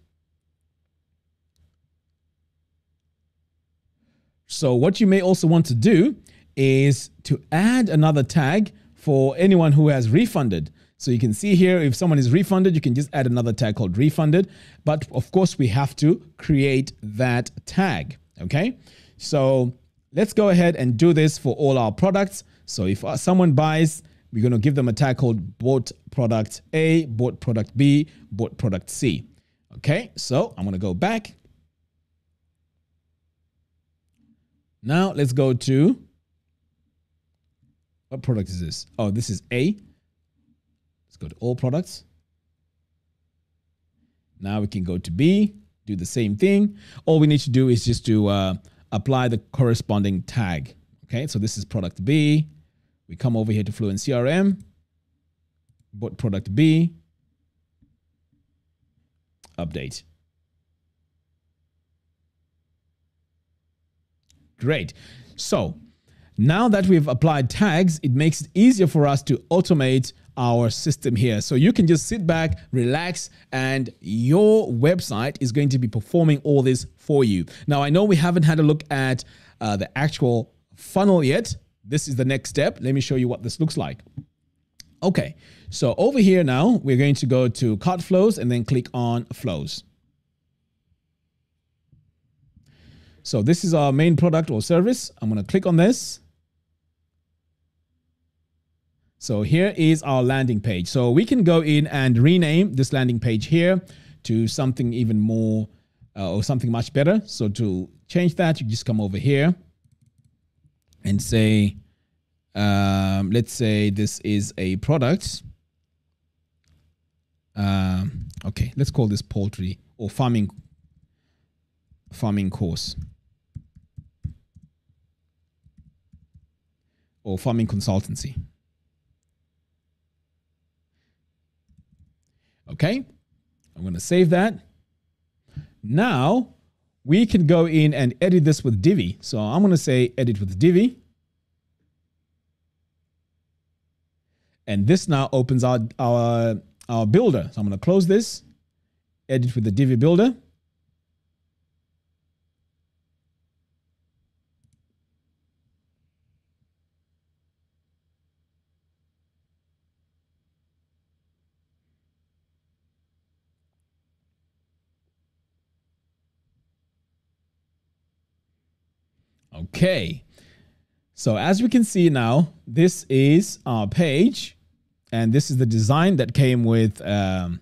So what you may also want to do is to add another tag for anyone who has refunded. So you can see here, if someone is refunded, you can just add another tag called refunded. But of course, we have to create that tag, okay? So let's go ahead and do this for all our products. So if someone buys, we're going to give them a tag called bought product A, bought product B, bought product C. Okay, so I'm going to go back. Now let's go to, what product is this? Oh, this is A. Let's go to all products. Now we can go to B, do the same thing. All we need to do is just to uh, apply the corresponding tag. Okay, so this is product B. We come over here to Fluent C R M, bought product B, update. Great. So now that we've applied tags, it makes it easier for us to automate our system here. So you can just sit back, relax, and your website is going to be performing all this for you. Now, I know we haven't had a look at uh, the actual funnel yet. This is the next step. Let me show you what this looks like. Okay, so over here now, we're going to go to CartFlows and then click on Flows. So this is our main product or service. I'm going to click on this. So here is our landing page. So we can go in and rename this landing page here to something even more uh, or something much better. So to change that, you just come over here and say, um, let's say this is a product. Um, okay, let's call this poultry or farming, farming course. or farming consultancy. Okay, I'm going to save that. Now we can go in and edit this with Divi. So I'm going to say edit with Divi. And this now opens our, our, our builder. So I'm going to close this, edit with the Divi builder. Okay, so as we can see now, this is our page, and this is the design that came with um,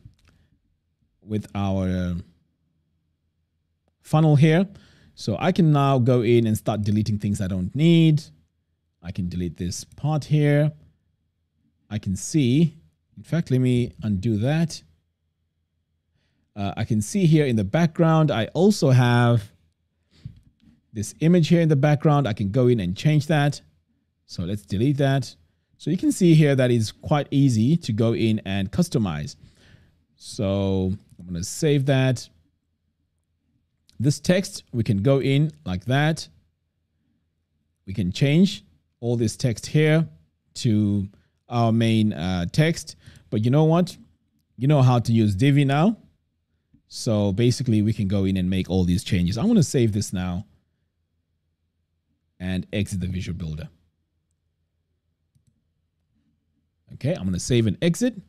with our uh, funnel here. So I can now go in and start deleting things I don't need. I can delete this part here. I can see, in fact, let me undo that. Uh, I can see here in the background, I also have this image here in the background. I can go in and change that. So let's delete that. So you can see here that it's quite easy to go in and customize. So I'm going to save that. This text, we can go in like that. We can change all this text here to our main uh, text. But you know what? You know how to use Divi now. So basically we can go in and make all these changes. I'm going to save this now and exit the visual builder. Okay, I'm going to save and exit.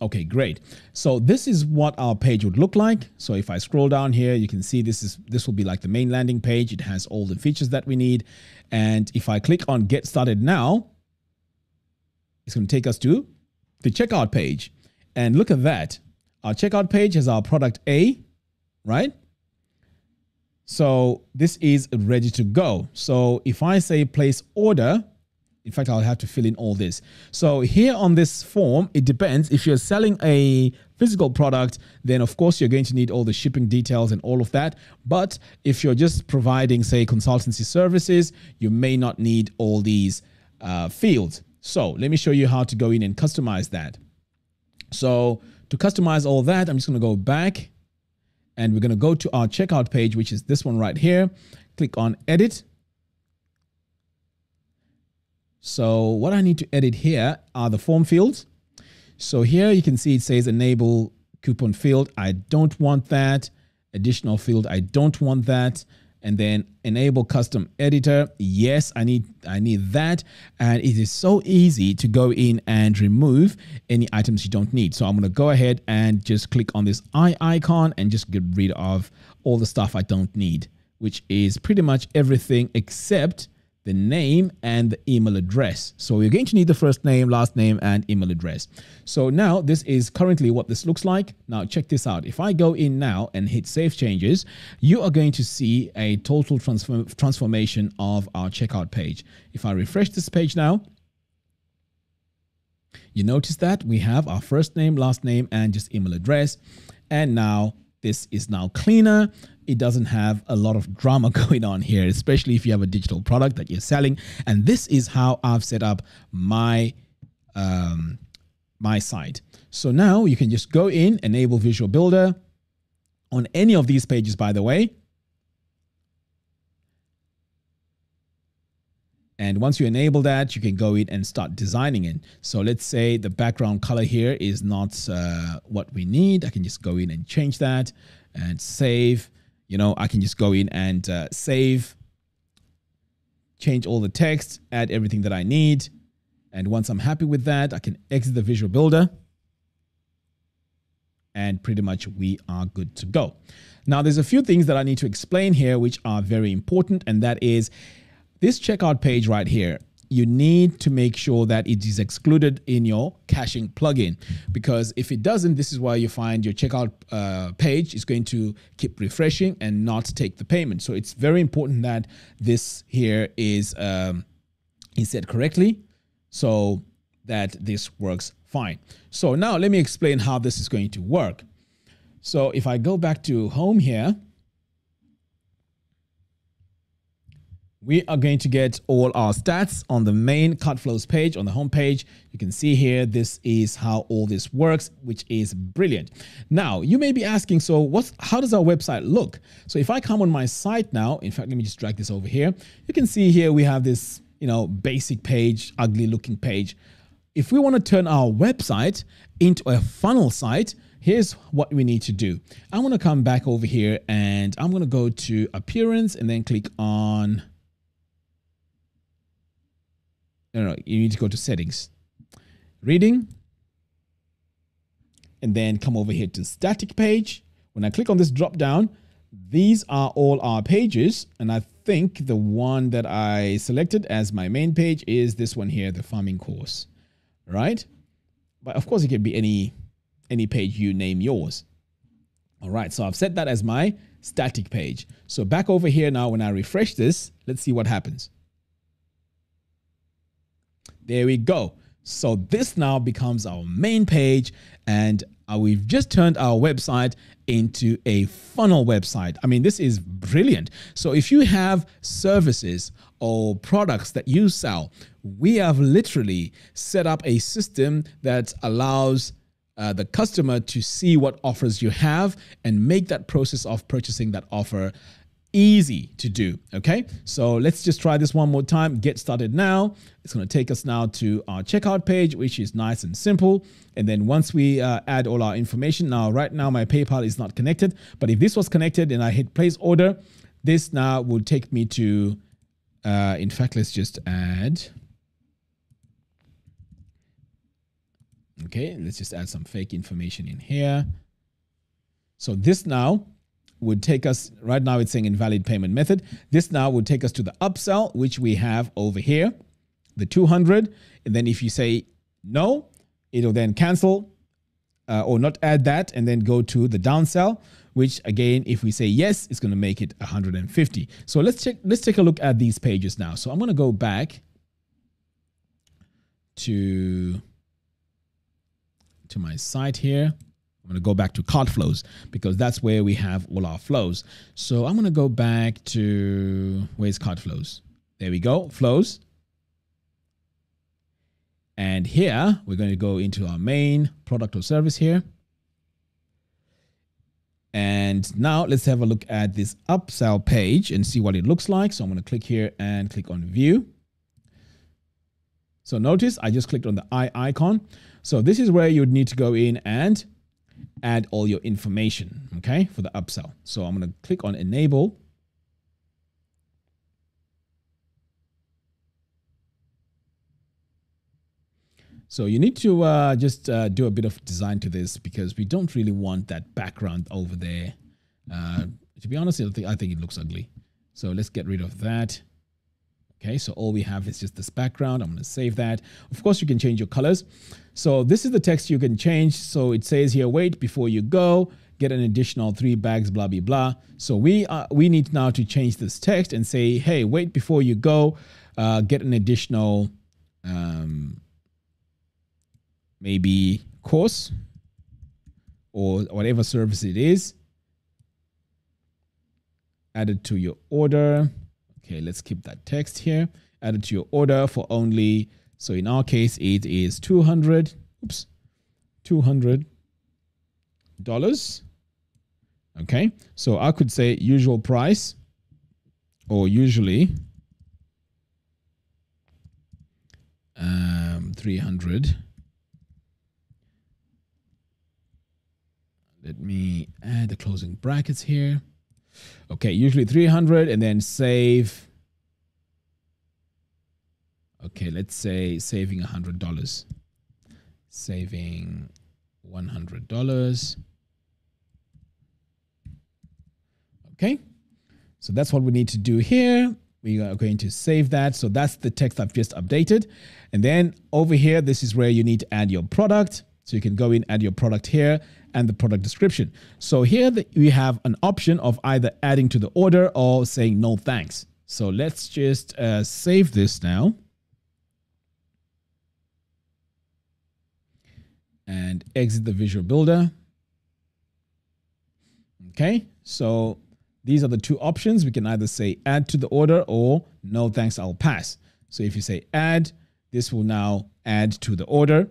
Okay, great. So this is what our page would look like. So if I scroll down here, you can see this is this will be like the main landing page. It has all the features that we need. And if I click on Get Started Now, it's going to take us to the checkout page. And look at that. Our checkout page has our product A, right? So this is ready to go. So if I say place order, in fact, I'll have to fill in all this. So here on this form, it depends. If you're selling a physical product, then of course you're going to need all the shipping details and all of that. But if you're just providing, say, consultancy services, you may not need all these uh, fields. So let me show you how to go in and customize that. So to customize all that, I'm just going to go back and we're going to go to our checkout page, which is this one right here. Click on edit. So what I need to edit here are the form fields. So here you can see it says enable coupon field. I don't want that. Additional field, I don't want that. And then enable custom editor. Yes, I need I need that. And it is so easy to go in and remove any items you don't need. So I'm going to go ahead and just click on this eye icon and just get rid of all the stuff I don't need, which is pretty much everything except the name and the email address. So you're going to need the first name, last name, and email address. So now this is currently what this looks like. Now check this out. If I go in now and hit save changes, you are going to see a total transform transformation of our checkout page. If I refresh this page now, you notice that we have our first name, last name, and just email address. And now this is now cleaner. It doesn't have a lot of drama going on here, especially if you have a digital product that you're selling. And this is how I've set up my, um, my site. So now you can just go in, enable Visual Builder on any of these pages, by the way. And once you enable that, you can go in and start designing it. So let's say the background color here is not uh, what we need. I can just go in and change that and save. You know, I can just go in and uh, save, change all the text, add everything that I need. And once I'm happy with that, I can exit the Visual Builder. And pretty much we are good to go. Now, there's a few things that I need to explain here, which are very important. And that is this checkout page right here. You need to make sure that it is excluded in your caching plugin, because if it doesn't, this is why you find your checkout uh, page is going to keep refreshing and not take the payment. So it's very important that this here is, um, is set correctly so that this works fine. So now let me explain how this is going to work. So if I go back to home here, we are going to get all our stats on the main CartFlows page, on the home page. You can see here, this is how all this works, which is brilliant. Now, you may be asking, so what's, how does our website look? So if I come on my site now, in fact, let me just drag this over here. You can see here we have this, you know, basic page, ugly looking page. If we want to turn our website into a funnel site, here's what we need to do. I want to come back over here and I'm going to go to appearance and then click on... No, no, you need to go to settings, reading, and then come over here to static page. When I click on this drop down, these are all our pages. And I think the one that I selected as my main page is this one here, the farming course, right? But of course it can be any, any page you name yours. All right, so I've set that as my static page. So back over here now, when I refresh this, let's see what happens. There we go. So this now becomes our main page and uh, we've just turned our website into a funnel website. I mean, this is brilliant. So if you have services or products that you sell, we have literally set up a system that allows Uh, the customer to see what offers you have and make that process of purchasing that offer easy to do. Okay, so let's just try this one more time. Get started now. It's going to take us now to our checkout page, which is nice and simple. And then once we uh, add all our information, now right now my PayPal is not connected, but if this was connected and I hit place order, this now would take me to, uh, in fact, let's just add... Okay, let's just add some fake information in here. So this now would take us, right now it's saying invalid payment method. This now would take us to the upsell, which we have over here, the two hundred. And then if you say no, it'll then cancel uh, or not add that and then go to the downsell, which again, if we say yes, it's going to make it one hundred fifty. So let's check, let's take a look at these pages now. So I'm going to go back to... to my site here. I'm going to go back to CartFlows because that's where we have all our flows. So I'm going to go back to, where's CartFlows? There we go, flows. And here we're going to go into our main product or service here. And now let's have a look at this upsell page and see what it looks like. So I'm going to click here and click on view. So notice I just clicked on the eye icon. So this is where you would need to go in and add all your information, okay, for the upsell. So I'm going to click on enable. So you need to uh, just uh, do a bit of design to this because we don't really want that background over there. Uh, to be honest, I think, I think it looks ugly. So let's get rid of that. Okay, so all we have is just this background. I'm going to save that. Of course, you can change your colors. So this is the text you can change. So it says here, wait, before you go, get an additional three bags, blah, blah, blah. So we, are, we need now to change this text and say, hey, wait, before you go, uh, get an additional um, maybe course or whatever service it is added to your order. Okay, let's keep that text here. Add it to your order for only, so in our case, it is two hundred, oops, two hundred dollars. Okay, so I could say usual price or usually um, three hundred. Let me add the closing brackets here. Okay, usually three hundred and then save. Okay, let's say saving one hundred dollars. Saving one hundred dollars. Okay, so that's what we need to do here. We are going to save that. So that's the text I've just updated. And then over here, this is where you need to add your product. So you can go in, add your product here and the product description. So here the, we have an option of either adding to the order or saying no thanks. So let's just uh, save this now. And exit the visual builder. Okay, so these are the two options. We can either say add to the order or no thanks, I'll pass. So if you say add, this will now add to the order,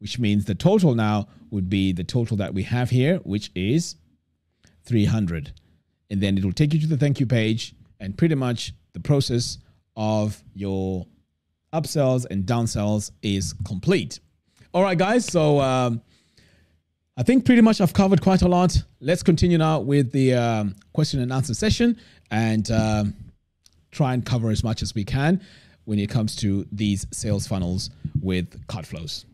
which means the total now would be the total that we have here, which is three hundred. And then it will take you to the thank you page and pretty much the process of your upsells and downsells is complete. All right, guys. So um, I think pretty much I've covered quite a lot. Let's continue now with the um, question and answer session and um, try and cover as much as we can when it comes to these sales funnels with CartFlows.